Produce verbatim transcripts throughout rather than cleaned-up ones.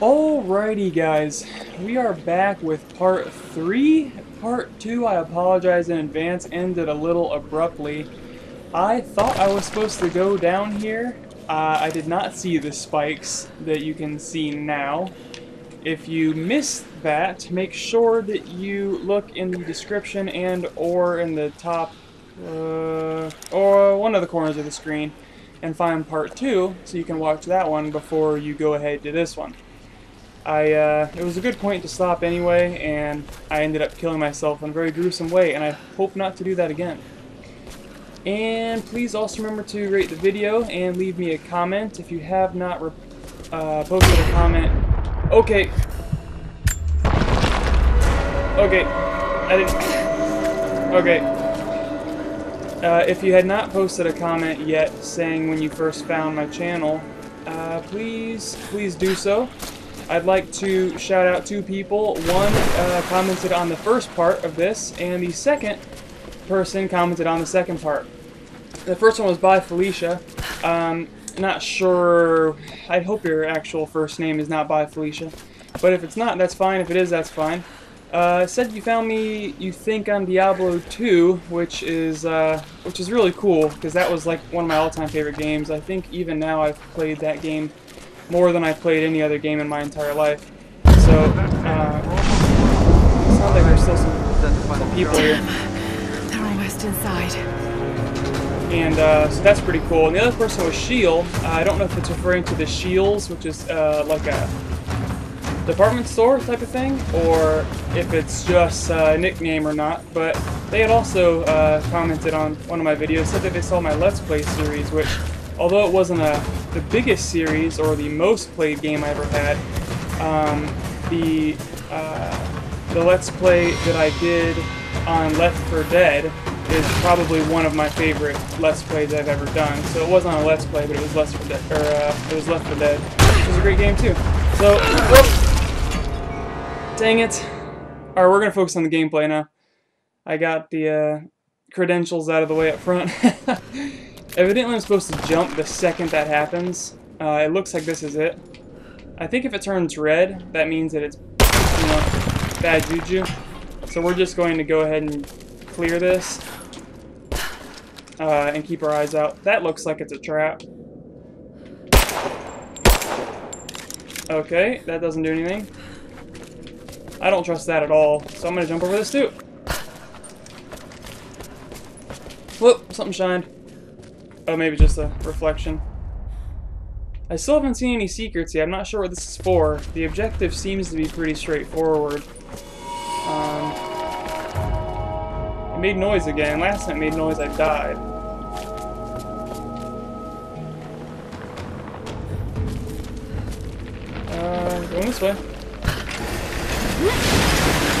Alrighty guys, we are back with part three. Part two, I apologize in advance, ended a little abruptly. I thought I was supposed to go down here. Uh, I did not see the spikes that you can see now. If you missed that, make sure that you look in the description and or in the top uh, or one of the corners of the screen and find part two so you can watch that one before you go ahead to this one. I, uh, it was a good point to stop anyway, and I ended up killing myself in a very gruesome way, and I hope not to do that again. And please also remember to rate the video and leave me a comment if you have not re uh, posted a comment. Okay. Okay. I didn't. Okay. Uh, if you had not posted a comment yet saying when you first found my channel, uh, please, please do so. I'd like to shout out two people. One uh, commented on the first part of this, and the second person commented on the second part. The first one was by Felicia. Um, not sure. I hope your actual first name is not by Felicia, but if it's not, that's fine. If it is, that's fine. Uh, said you found me, you think, on Diablo two, which is uh, which is really cool because that was like one of my all-time favorite games. I think even now I've played that game more than I've played any other game in my entire life. So, uh, it sounds like there's still some, some people here. They're almost inside. And, uh, so that's pretty cool. And the other person was Shield. Uh, I don't know if it's referring to the Shields, which is, uh, like a department store type of thing, or if it's just uh, a nickname or not, but they had also, uh, commented on one of my videos, said that they saw my Let's Play series, which, although it wasn't a the biggest series or the most played game I ever had, um, the uh, the Let's Play that I did on Left four Dead is probably one of my favorite Let's Plays I've ever done. So it wasn't on a Let's Play, but it was Left four Dead, or uh, it was Left four Dead, which was a great game too. So, whoops. Dang it! All right, we're gonna focus on the gameplay now. I got the uh, credentials out of the way up front. Evidently I'm supposed to jump the second that happens. Uh, it looks like this is it. I think if it turns red, that means that it's, you know, bad juju. So we're just going to go ahead and clear this. Uh, and keep our eyes out. That looks like it's a trap. Okay, that doesn't do anything. I don't trust that at all, so I'm going to jump over this too. Whoop, something shined. Oh, maybe just a reflection. I still haven't seen any secrets yet. I'm not sure what this is for. The objective seems to be pretty straightforward. Um, it made noise again. Last time it made noise, I died. Uh, going this way.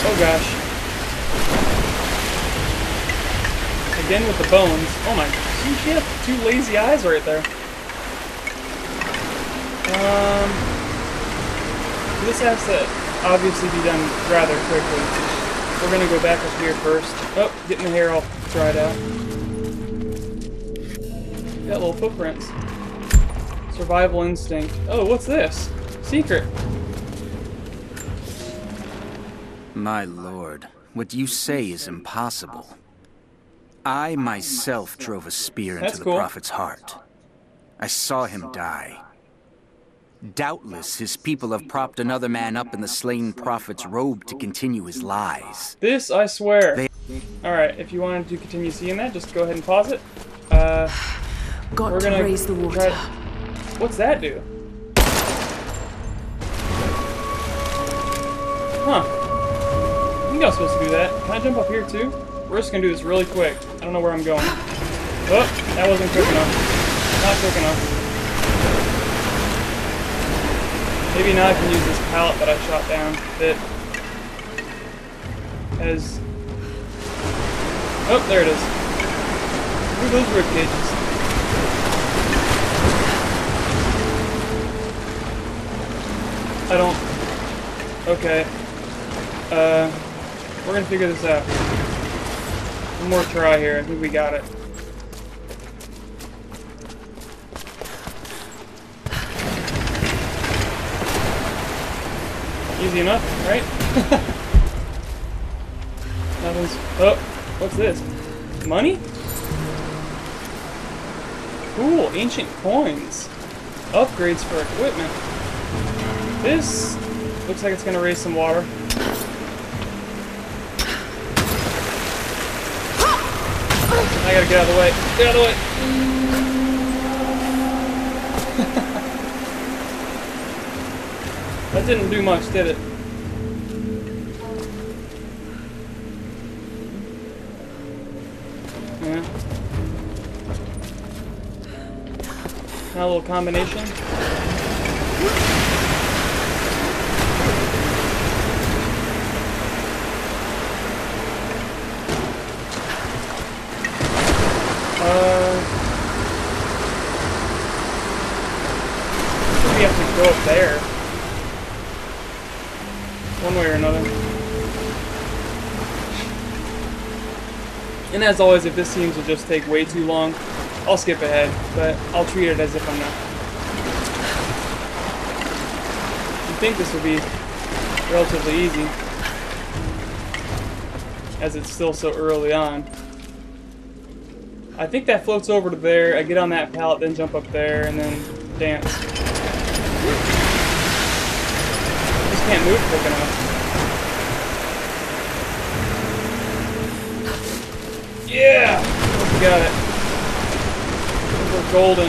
Oh gosh. Again with the bones. Oh my god. You should have two lazy eyes right there. Um, this has to obviously be done rather quickly. We're gonna go back up here first. Oh, getting the hair all dried out. Got little footprints. Survival instinct. Oh, what's this? Secret. My lord, what you say is impossible. I myself drove a spear into the prophet's heart. I saw him die. Doubtless his people have propped another man up in the slain prophet's robe to continue his lies. This, I swear. Alright, if you wanted to continue seeing that, just go ahead and pause it. Uh, Got to raise the water. What's that do? Huh. I think I was supposed to do that. Can I jump up here too? We're just gonna do this really quick. I don't know where I'm going. Oh, that wasn't quick enough. Not quick enough. Maybe now I can use this pallet that I shot down that has... Oh, there it is. Look at those rib cages. I don't... Okay. Uh, we're gonna figure this out. One more try here. I think we got it. Easy enough, right? Nothing's... Oh, what's this? Money? Cool, ancient coins. Upgrades for equipment. This looks like it's gonna raise some water. I gotta get out of the way. Get out of the way. That didn't do much, did it? Yeah. Now a little combination. And as always, if this seems to just take way too long, I'll skip ahead, but I'll treat it as if I'm not. You'd think this would be relatively easy, as it's still so early on. I think that floats over to there, I get on that pallet, then jump up there, and then dance. I just can't move quick enough. Yeah! We got it. We're golden.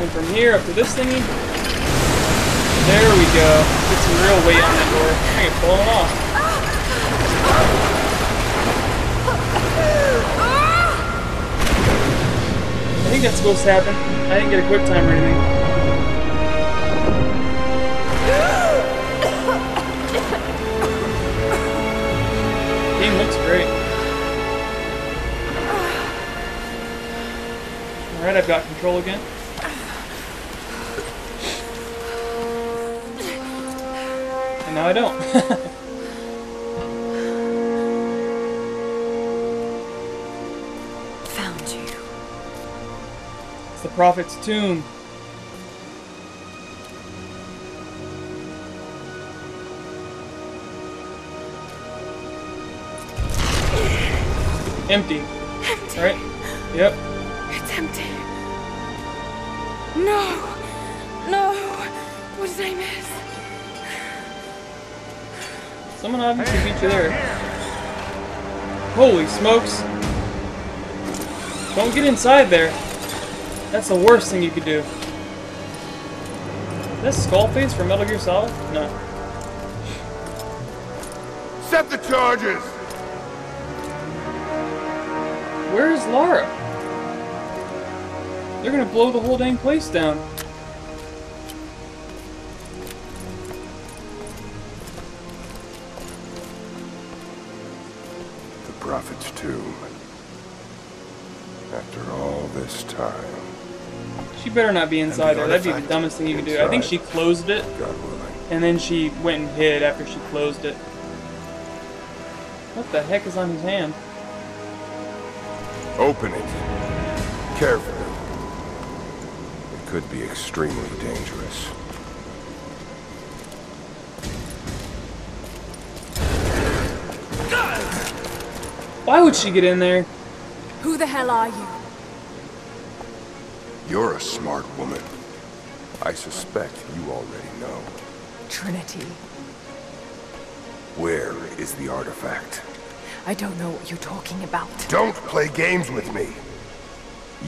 And from here up to this thingy. There we go. Get some real weight on that door. I ain't falling off. I think that's supposed to happen. I didn't get a quick time or anything. Looks great. Alright, I've got control again. And now I don't. Found you. It's the prophet's tomb. Empty. Empty. Right? Yep. It's empty. No. No. What did I miss? Someone obviously beat you there. Holy smokes. Don't get inside there. That's the worst thing you could do. Is that Skullface from Metal Gear Solid? No. Set the charges! Where is Lara? They're gonna blow the whole dang place down. The prophet's tomb. After all this time. She better not be inside there. That'd be the dumbest thing you could do. I think she closed it. God willing. And then she went and hid after she closed it. What the heck is on his hand? Open it. Carefully. It could be extremely dangerous. Why would she get in there? Who the hell are you? You're a smart woman. I suspect you already know. Trinity. Where is the artifact? I don't know what you're talking about. Don't play games with me.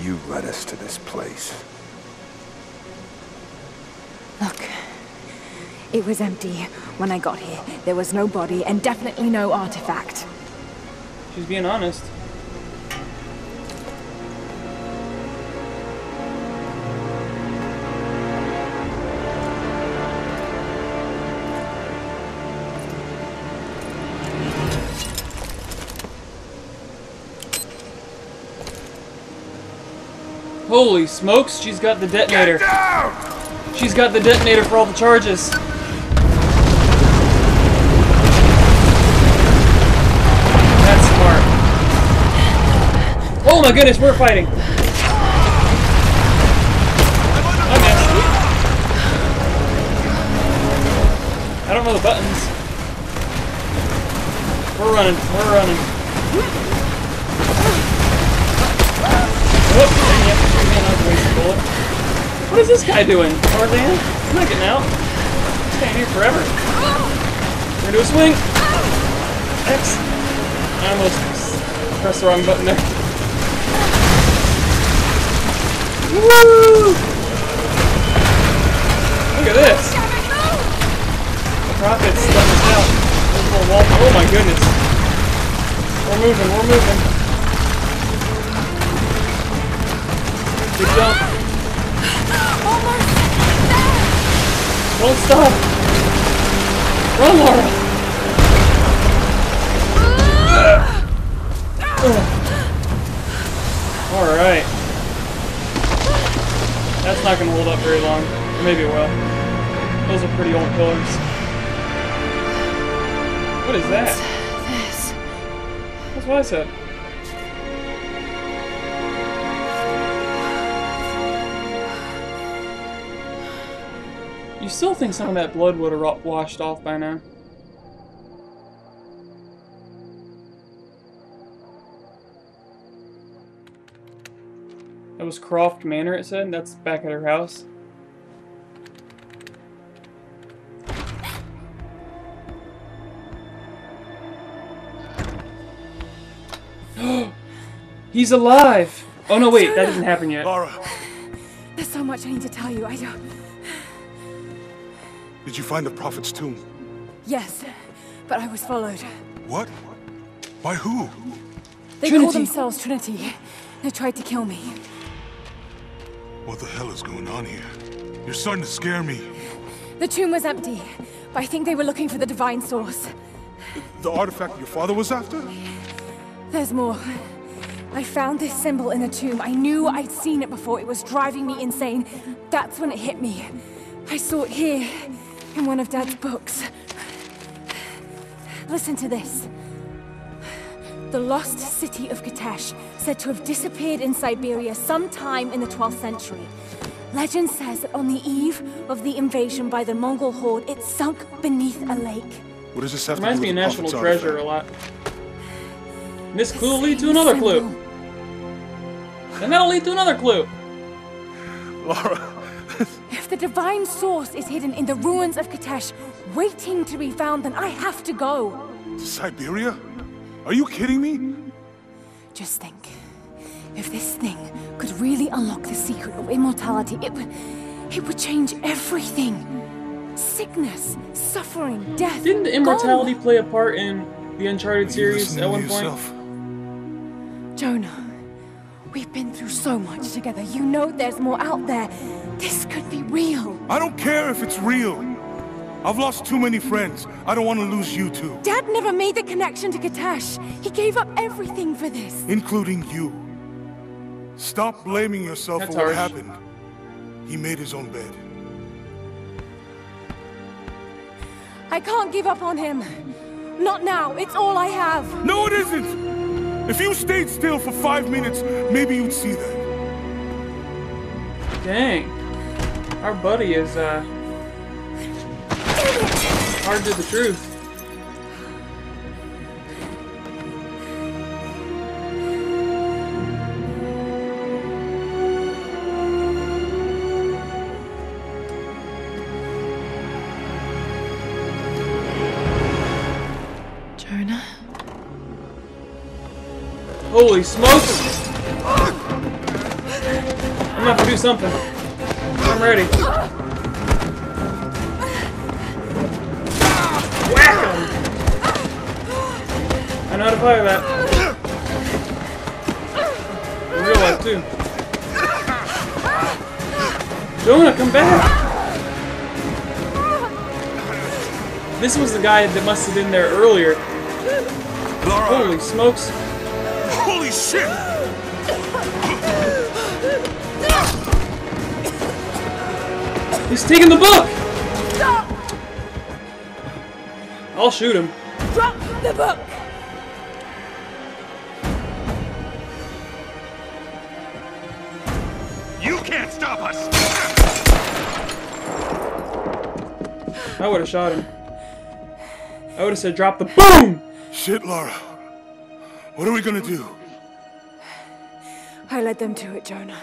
You led us to this place. Look, it was empty when I got here. There was no body and definitely no artifact. She's being honest. Holy smokes, she's got the detonator. She's got the detonator for all the charges. That's smart. Oh my goodness, we're fighting. I missed. Oh, buttons. We're running. We're running. Oh, dang it. We may not waste a bullet. What is this guy doing? Hardly in. I'm not getting out. I'm staying here forever. We're gonna do a swing. X. I almost pressed the wrong button there. Woo! Look at this! The Prophet's letting us out. Oh my goodness. We're moving, we're moving. Good jump. Don't stop! Run, Lara! Uh. Alright. That's not going to hold up very long. Or maybe it will. Those are pretty old pillars. What is that? This. That's what I said. You still think some of that blood would have washed off by now. That was Croft Manor, it said. That's back at her house. He's alive! Oh no, wait, Jonah. That didn't happen yet. Lara. There's so much I need to tell you. I don't... Did you find the Prophet's tomb? Yes, but I was followed. What? By who? They Trinity. Call themselves Trinity. They tried to kill me. What the hell is going on here? You're starting to scare me. The tomb was empty, but I think they were looking for the divine source. The artifact your father was after? There's more. I found this symbol in the tomb. I knew I'd seen it before. It was driving me insane. That's when it hit me. I saw it here, in one of Dad's books. Listen to this. The lost city of Gatesh, said to have disappeared in Siberia sometime in the twelfth century. Legend says that on the eve of the invasion by the Mongol Horde, it sunk beneath a lake. What does this have to do with the Reminds me of National Treasure a lot. And this clue will lead to another clue. And that'll lead to another clue. Lara. If the divine source is hidden in the ruins of Gatesh, waiting to be found, then I have to go. To Siberia? Are you kidding me? Just think. If this thing could really unlock the secret of immortality, it would... it would change everything. Sickness, suffering, death... Didn't immortality play a part in the Uncharted series at one point? Jonah, we've been through so much together. You know there's more out there. This could be real. I don't care if it's real. I've lost too many friends. I don't want to lose you two. Dad never made the connection to Gatesh. He gave up everything for this. Including you. Stop blaming yourself That's for harsh. What happened. He made his own bed. I can't give up on him. Not now. It's all I have. No, it isn't. If you stayed still for five minutes, maybe you'd see that. Dang. Our buddy is, uh... hard to the truth. Jonah? Holy smokes! I'm gonna have to do something. I'm ready. I know how to play with that. In real life, too. Jonah, come back! This was the guy that must have been there earlier. Lara. Holy smokes. Holy shit! He's taking the book! Stop. I'll shoot him. Drop the book! Stop us! I would have shot him. I would have said drop the boom! Shit, Lara. What are we gonna do? I let them do it, Jonah.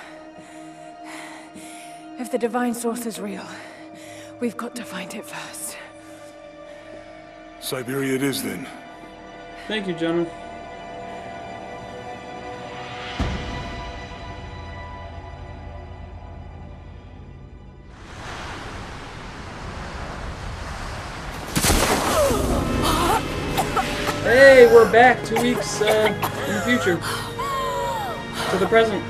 If the divine source is real, we've got to find it first. Siberia it is, then. Thank you, Jonah. Hey, we're back two weeks uh, in the future. To the present.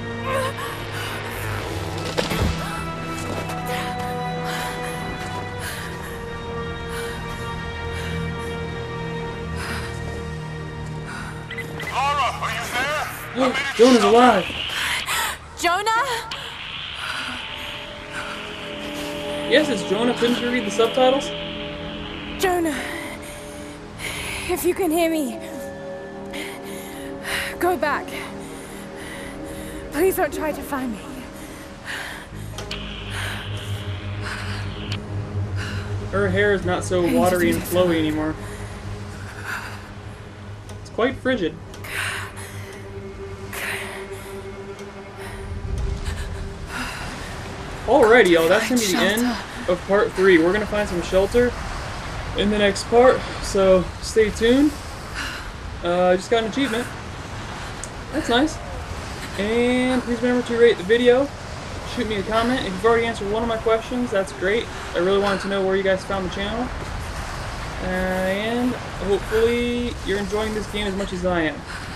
Jonah's alive! Jonah? Yes, it's Jonah. Couldn't you read the subtitles? Jonah, if you can hear me, go back. Please don't try to find me. Her hair is not so watery and flowy anymore. It's quite frigid. Alrighty, y'all, that's gonna be the end of part three. We're gonna find some shelter in the next part, so stay tuned. Uh, I just got an achievement. That's nice. And please remember to rate the video. Shoot me a comment. If you've already answered one of my questions, that's great. I really wanted to know where you guys found the channel. Uh, and hopefully you're enjoying this game as much as I am.